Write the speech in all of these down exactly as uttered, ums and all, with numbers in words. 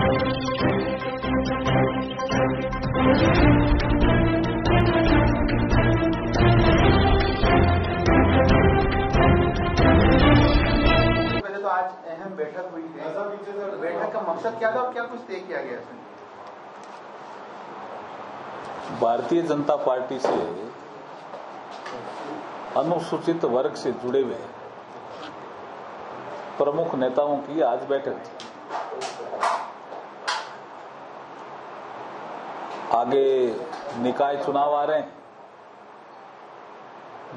तो आज अहम बैठक हुई है। बैठक का मकसद क्या था और क्या कुछ तय किया गया? भारतीय जनता पार्टी से अनुसूचित वर्ग से जुड़े हुए प्रमुख नेताओं की आज बैठक थी। आगे निकाय चुनाव आ रहे हैं,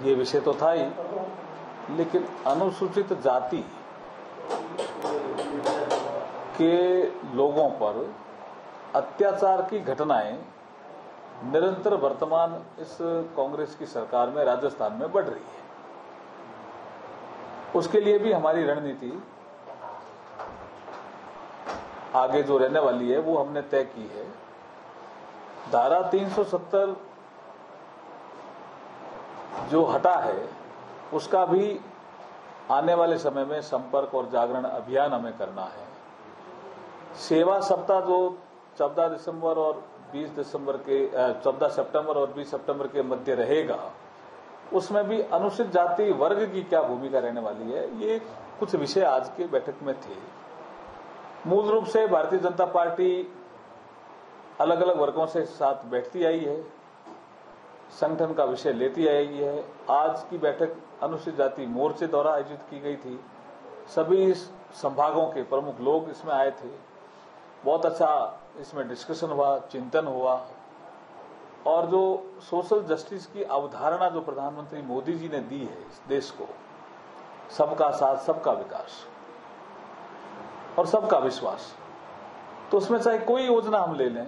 ये विषय तो था ही, लेकिन अनुसूचित जाति के लोगों पर अत्याचार की घटनाएं निरंतर वर्तमान इस कांग्रेस की सरकार में राजस्थान में बढ़ रही है। उसके लिए भी हमारी रणनीति आगे जो रहने वाली है वो हमने तय की है। धारा तीन सौ सत्तर जो हटा है उसका भी आने वाले समय में संपर्क और जागरण अभियान हमें करना है। सेवा सप्ताह जो चौदह दिसंबर और 20 दिसंबर के चौदह सितंबर और बीस सितंबर के मध्य रहेगा, उसमें भी अनुसूचित जाति वर्ग की क्या भूमिका रहने वाली है, ये कुछ विषय आज के बैठक में थे। मूल रूप से भारतीय जनता पार्टी अलग अलग वर्गों से साथ बैठती आई है, संगठन का विषय लेती आई है। आज की बैठक अनुसूचित जाति मोर्चे द्वारा आयोजित की गई थी। सभी संभागों के प्रमुख लोग इसमें आए थे। बहुत अच्छा इसमें डिस्कशन हुआ, चिंतन हुआ, और जो सोशल जस्टिस की अवधारणा जो प्रधानमंत्री मोदी जी ने दी है इस देश को, सबका साथ सबका विकास और सबका विश्वास, तो उसमें चाहे कोई योजना हम ले लें,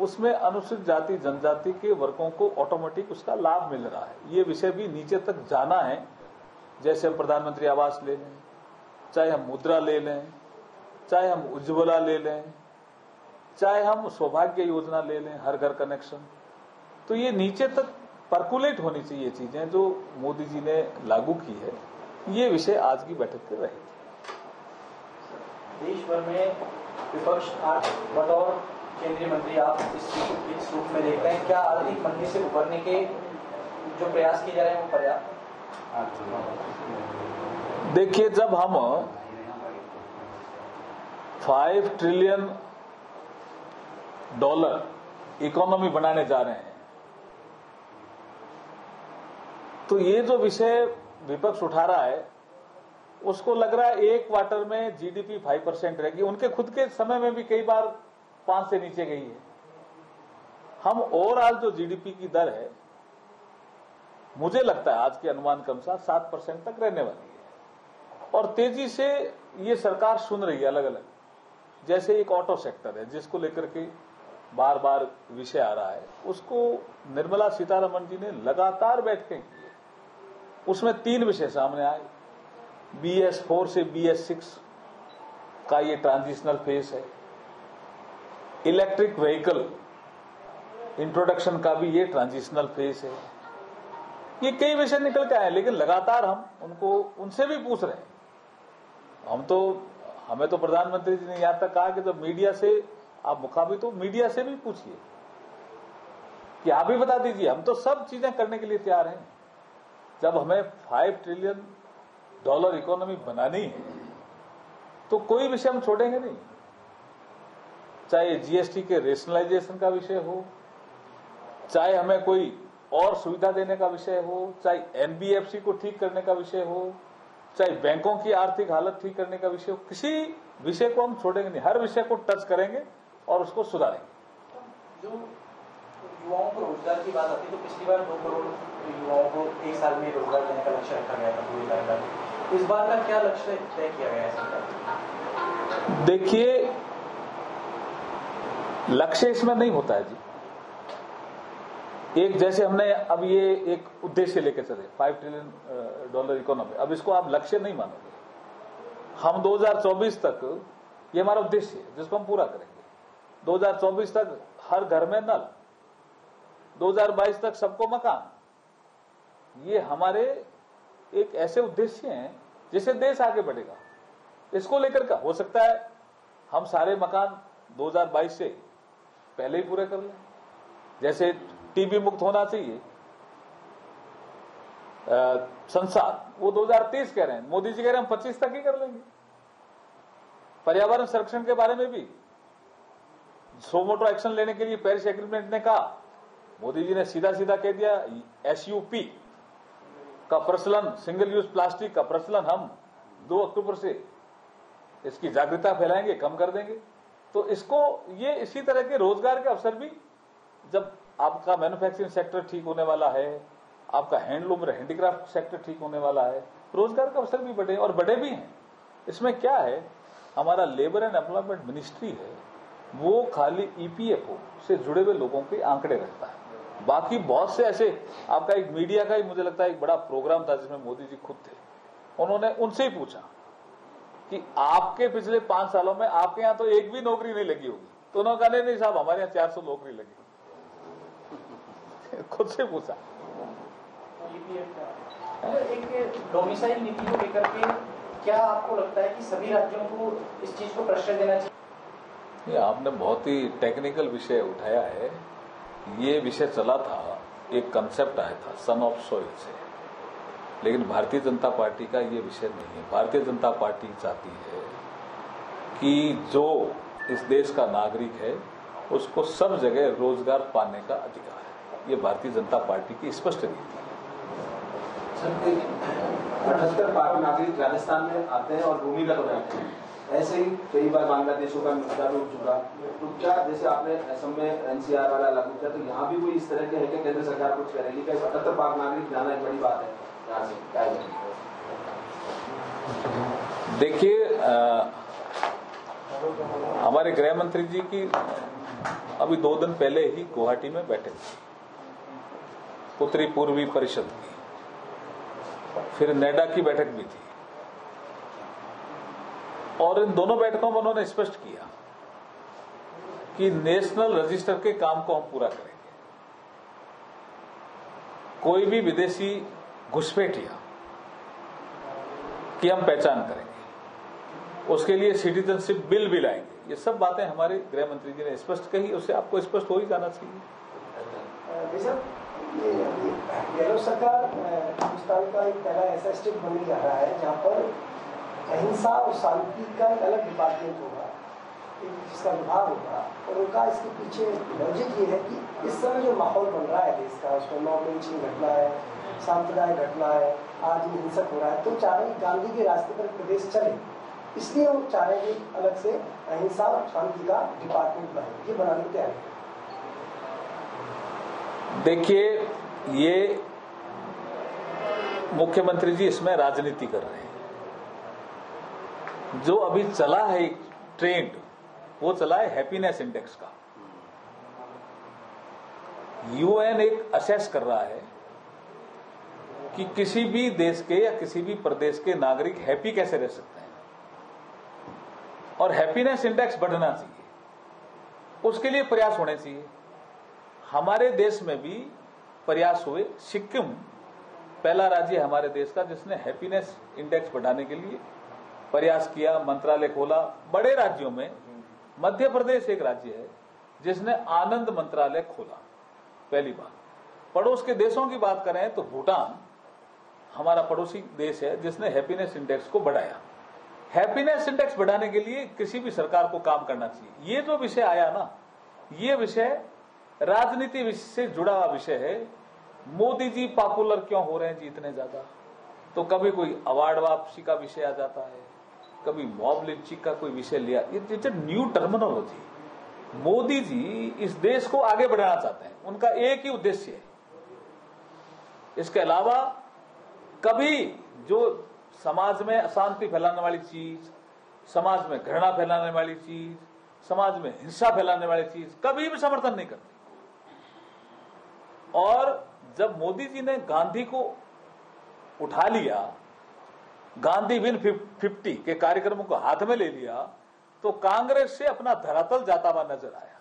उसमें अनुसूचित जाति जनजाति के वर्गों को ऑटोमेटिक उसका लाभ मिल रहा है। ये विषय भी नीचे तक जाना है। जैसे हम प्रधानमंत्री आवास ले लें, चाहे हम मुद्रा ले लें, चाहे हम उज्ज्वला ले लें, चाहे हम सौभाग्य योजना ले लें, हर घर कनेक्शन, तो ये नीचे तक परकुलेट होनी चाहिए चीजें जो मोदी जी ने लागू की है। ये विषय आज की बैठक में रहे। देश भर में विपक्ष आज बतौर केंद्रीय मंत्री आप इस इस रूप में देख रहे हैं, क्या आर्थिक मंदी से उभरने के जो प्रयास किए जा रहे हैं वो पर्याप्त? देखिए, जब हम फाइव ट्रिलियन डॉलर इकोनॉमी बनाने जा रहे हैं, तो ये जो विषय विपक्ष उठा रहा है, उसको लग रहा है एक क्वार्टर में जीडीपी फाइव परसेंट रहेगी। उनके खुद के समय में भी कई बार पांच से नीचे गई है। हम ओवरऑल जो जीडीपी की दर है, मुझे लगता है आज के अनुमान के अनुसार सात परसेंट तक रहने वाली है, और तेजी से ये सरकार सुन रही है अलग अलग। जैसे एक ऑटो सेक्टर है जिसको लेकर के बार बार विषय आ रहा है, उसको निर्मला सीतारमण जी ने लगातार बैठकें की है। उसमें तीन विषय सामने आए। बी एस फोर से बी एस सिक्स का ये ट्रांजिशनल फेज है। इलेक्ट्रिक व्हीकल इंट्रोडक्शन का भी ये ट्रांजिशनल फेज है। ये कई विषय निकल के आए, लेकिन लगातार हम उनको उनसे भी पूछ रहे हैं। हम तो हमें तो प्रधानमंत्री जी ने यहां तक कहा कि जब मीडिया से आप मुखाबी तो मीडिया से भी पूछिए कि आप भी बता दीजिए, हम तो सब चीजें करने के लिए तैयार हैं। जब हमें फाइव ट्रिलियन डॉलर इकोनॉमी बनानी है तो कोई विषय हम छोड़ेंगे नहीं, चाहे जीएसटी के रेशनलाइजेशन का विषय हो, चाहे हमें कोई और सुविधा देने का विषय हो, चाहे एनबीएफसी को ठीक करने का विषय हो, चाहे बैंकों की आर्थिक हालत ठीक करने का विषय हो, किसी विषय को हम छोड़ेंगे नहीं। हर विषय को टच करेंगे और उसको सुधारेंगे। जो युवाओं को रोजगार की बात आती है तो पिछली बार दो करोड़ युवाओं को एक साल में रोजगार देने का लक्ष्य रखा गया था पूरी सरकार। इस बार का क्या लक्ष्य तय किया गया है? देखिए, लक्ष्य इसमें नहीं होता है जी। एक जैसे हमने अब ये एक उद्देश्य लेकर चले फाइव ट्रिलियन डॉलर इकोनॉमी, अब इसको आप लक्ष्य नहीं मानोगे। हम दो हज़ार चौबीस तक, ये हमारा उद्देश्य है जिसको हम पूरा करेंगे। दो हज़ार चौबीस तक हर घर में नल, दो हज़ार बाईस तक सबको मकान, ये हमारे एक ऐसे उद्देश्य हैं जिससे देश आगे बढ़ेगा। इसको लेकर का हो सकता है हम सारे मकान दो हज़ार बाईस से पहले ही पूरे कर लें। जैसे टीबी मुक्त होना चाहिए संसार, वो दो हज़ार तीस कह रहे हैं, मोदी जी कह रहे हैं हम पच्चीस तक ही कर लेंगे। पर्यावरण संरक्षण के बारे में भी सो मोटो एक्शन लेने के लिए पेरिस एग्रीमेंट ने कहा, मोदी जी ने सीधा सीधा कह दिया एसयूपी का प्रचलन, सिंगल यूज प्लास्टिक का प्रचलन हम दो अक्टूबर से इसकी जागरूकता फैलाएंगे, कम कर देंगे। तो इसको ये इसी तरह के रोजगार के अवसर भी, जब आपका मैन्युफैक्चरिंग सेक्टर ठीक होने वाला है, आपका हैंडलूम और हैंडीक्राफ्ट सेक्टर ठीक होने वाला है, रोजगार के अवसर भी बढ़े और बढ़े भी हैं। इसमें क्या है, हमारा लेबर एंड एम्प्लॉयमेंट मिनिस्ट्री है वो खाली ईपीएफओ से जुड़े हुए लोगों के आंकड़े रखता है, बाकी बहुत से ऐसे आपका एक मीडिया का ही मुझे लगता है एक बड़ा प्रोग्राम था जिसमें मोदी जी खुद थे, उन्होंने उनसे ही पूछा कि आपके पिछले पांच सालों में आपके यहाँ तो एक भी नौकरी नहीं लगी होगी, तो उन्होंने कहा नहीं नहीं साहब हमारे यहाँ चार सौ नौकरी लगी खुद से पूछा। एक डोमिसाइल नीति को लेकर के क्या आपको लगता है कि सभी राज्यों को इस चीज को प्रश्रय देना चाहिए? आपने बहुत ही टेक्निकल विषय उठाया है। ये विषय चला था, एक कंसेप्ट आया था सन ऑफ सोइल से, लेकिन भारतीय जनता पार्टी का ये विषय नहीं है। भारतीय जनता पार्टी चाहती है कि जो इस देश का नागरिक है उसको सब जगह रोजगार पाने का अधिकार है। ये भारतीय जनता पार्टी की स्पष्ट नीति है। अठहत्तर पार्टी नागरिक राजस्थान में आते हैं और भूमिगत हो जाते हैं। ऐसे ही कई बार बांग्लादेशों का मुद्दा भी उठ चुका, तो क्या जैसे आपने असम में एनसीआर वाला लागू किया तो यहाँ भी कोई इस तरह के है कि केंद्र सरकार कुछ करेगी? क्या सतहत्तर पाक नागरिक जाना एक बड़ी बात है यहाँ से? क्या देखिए, हमारे गृह मंत्री जी की अभी दो दिन पहले ही गुवाहाटी में बैठे थे उत्तरी पूर्वी परिषद की, फिर नेडा की बैठक भी थी, और इन दोनों बैठकों में उन्होंने स्पष्ट किया कि नेशनल रजिस्टर के काम को हम पूरा करेंगे। कोई भी विदेशी घुसपैठिया की हम पहचान करेंगे, उसके लिए सिटीजनशिप बिल भी लाएंगे। ये सब बातें हमारे गृह मंत्री जी ने स्पष्ट कही, उसे आपको स्पष्ट हो ही जाना चाहिए। येलो सरकार हिंदुस्तान का एक पहला ऐसा स्टेप बनने जा रहा है जहाँ पर अहिंसा और शांति का एक अलग डिपार्टमेंट होगा, जिसका विभाग होगा, और उनका इसके पीछे लॉजिक ये है कि इस समय जो माहौल बन रहा है देश का, उसमें नौकरी घटना है, सांप्रदायिक घटना है, आज हिंसक हो रहा है, तो चाह रहे हैं गांधी के रास्ते पर प्रदेश चले, इसलिए वो चाह रहे हैं कि अलग से अहिंसा और शांति का डिपार्टमेंट बने, ये बनाने की तैयारी है। देखिए, ये मुख्यमंत्री जी इसमें राजनीति कर रहे हैं। जो अभी चला है एक ट्रेंड, वो चला है हैप्पीनेस इंडेक्स का। यूएन एक असेस कर रहा है कि किसी भी देश के या किसी भी प्रदेश के नागरिक हैप्पी कैसे रह सकते हैं, और हैप्पीनेस इंडेक्स बढ़ना चाहिए, उसके लिए प्रयास होने चाहिए। हमारे देश में भी प्रयास हुए। सिक्किम पहला राज्य है हमारे देश का जिसने हैप्पीनेस इंडेक्स बढ़ाने के लिए प्रयास किया, मंत्रालय खोला। बड़े राज्यों में मध्य प्रदेश एक राज्य है जिसने आनंद मंत्रालय खोला पहली बार। पड़ोस के देशों की बात करें तो भूटान हमारा पड़ोसी देश है जिसने हैप्पीनेस इंडेक्स को बढ़ाया। हैप्पीनेस इंडेक्स बढ़ाने के लिए किसी भी सरकार को काम करना चाहिए। ये जो विषय आया ना, ये विषय राजनीति से जुड़ा हुआ विषय है। मोदी जी पॉपुलर क्यों हो रहे हैं जी इतने ज्यादा, तो कभी कोई अवार्ड वापसी का विषय आ जाता है, कभी मॉब लिंचिंग का कोई विषय लिया। It's a new terminology. Modi ji इस देश को आगे बढ़ाना चाहते हैं, उनका एक ही उद्देश्य है। इसके अलावा कभी जो समाज में अशांति फैलाने वाली चीज, समाज में घृणा फैलाने वाली चीज, समाज में हिंसा फैलाने वाली चीज कभी भी समर्थन नहीं करती। और जब मोदी जी ने गांधी को उठा लिया, गांधी विन फिफ्टी के कार्यक्रमों को हाथ में ले लिया, तो कांग्रेस से अपना धरातल जाता हुआ नजर आया,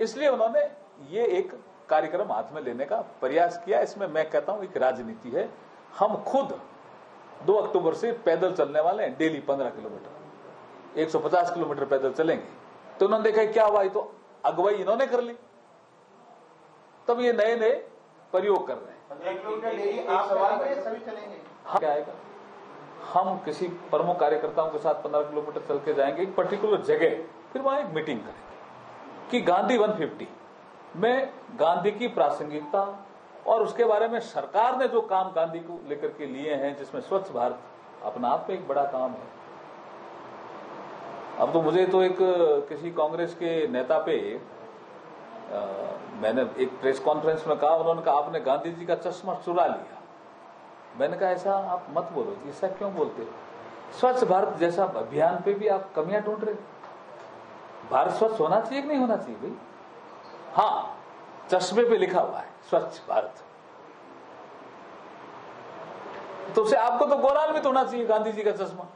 इसलिए उन्होंने ये एक कार्यक्रम हाथ में लेने का प्रयास किया। इसमें मैं कहता हूं एक राजनीति है। हम खुद दो अक्टूबर से पैदल चलने वाले हैं, डेली पंद्रह किलोमीटर, एक सौ पचास किलोमीटर पैदल चलेंगे। तो उन्होंने देखा क्या हुआ, तो अगुवाई इन्होंने कर ली। तब ये नए नए प्रयोग कर रहे हैं। हाँ, क्या आएगा, हम किसी प्रमुख कार्यकर्ताओं के साथ पंद्रह किलोमीटर चल के जाएंगे एक पर्टिकुलर जगह, फिर वहां एक मीटिंग करेंगे कि गांधी एक सौ पचास में गांधी की प्रासंगिकता और उसके बारे में सरकार ने जो काम गांधी को लेकर के लिए हैं, जिसमें स्वच्छ भारत अपना आप में एक बड़ा काम है। अब तो मुझे तो एक किसी कांग्रेस के नेता पे आ, मैंने एक प्रेस कॉन्फ्रेंस में कहा, उन्होंने कहा आपने गांधी जी का चश्मा चुरा लिया। मैंने कहा ऐसा आप मत बोलो, ऐसा क्यों बोलते हो? स्वच्छ भारत जैसा अभियान पे भी आप कमियां ढूंढ रहे। भारत स्वच्छ होना चाहिए कि नहीं होना चाहिए भाई? हाँ, चश्मे पे लिखा हुआ है स्वच्छ भारत, तो उसे आपको तो गौरवान्वित होना चाहिए गांधी जी का चश्मा।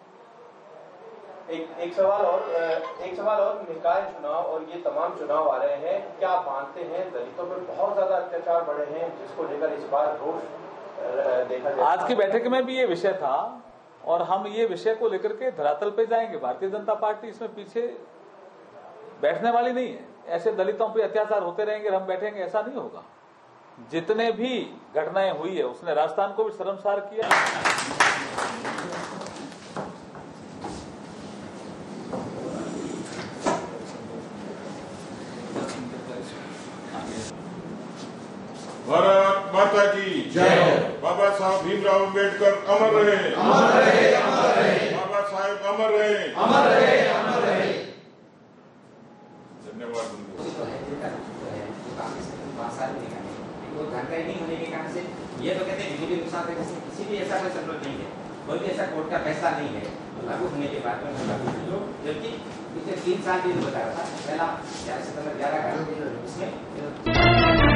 एक एक सवाल और एक सवाल और निकाय चुनाव और ये तमाम चुनाव आ रहे हैं, क्या आप मानते हैं दलितों पर बहुत ज्यादा अत्याचार बढ़े हैं, जिसको लेकर इस बार रोष देखा जाए? आज की बैठक में भी ये विषय था और हम ये विषय को लेकर के धरातल पे जाएंगे। भारतीय जनता पार्टी इसमें पीछे बैठने वाली नहीं है। ऐसे दलितों पे अत्याचार होते रहेंगे हम बैठेंगे, ऐसा नहीं होगा। जितने भी घटनाएं हुई है उसने राजस्थान को भी शर्मसार किया। भारत माता की जय। बाबा साहब भीमराव अम्बेडकर अमर रहे, अमर रहे, अमर रहे। बाबा साहब अमर रहे, अमर रहे, अमर रहे। धन्यवाद। नहीं होने के कारण से ये तो कहते हैं बिजली नुकसान है, जैसे किसी भी ऐसा कोई संबंध नहीं है, कोई भी ऐसा कोर्ट का फैसला नहीं है लागू होने के बाद में, जबकि पिछले तीन साल भी बता रहा था पहला चार सितम्बर ग्यारह का उसमें